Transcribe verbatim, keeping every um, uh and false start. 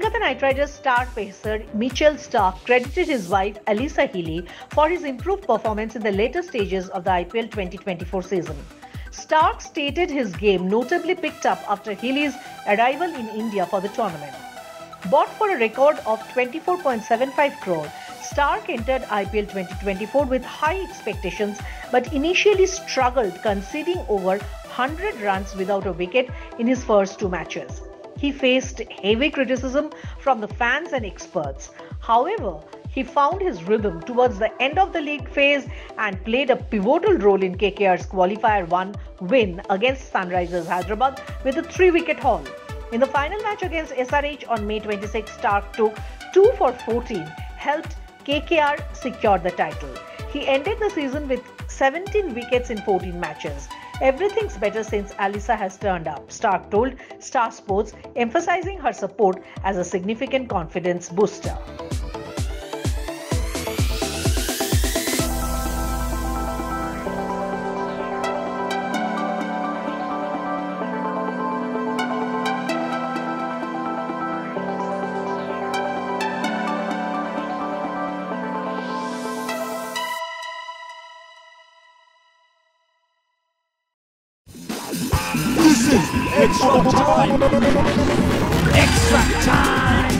Kolkata Knight Riders star pacer Mitchell Starc credited his wife Alyssa Healy for his improved performance in the later stages of the I P L twenty twenty-four season. Starc stated his game notably picked up after Healy's arrival in India for the tournament. Bought for a record of twenty-four point seven five crore, Starc entered I P L twenty twenty-four with high expectations but initially struggled, conceding over one hundred runs without a wicket in his first two matches. He faced heavy criticism from the fans and experts. However, he found his rhythm towards the end of the league phase and played a pivotal role in K K R's Qualifier one win against Sunrisers Hyderabad with a three-wicket haul. In the final match against S R H on May twenty-sixth, Starc took two for fourteen, helped K K R secure the title. He ended the season with seventeen wickets in fourteen matches. "Everything's better since Alyssa has turned up," Starc told Star Sports, emphasizing her support as a significant confidence booster. This is extra time! Extra time!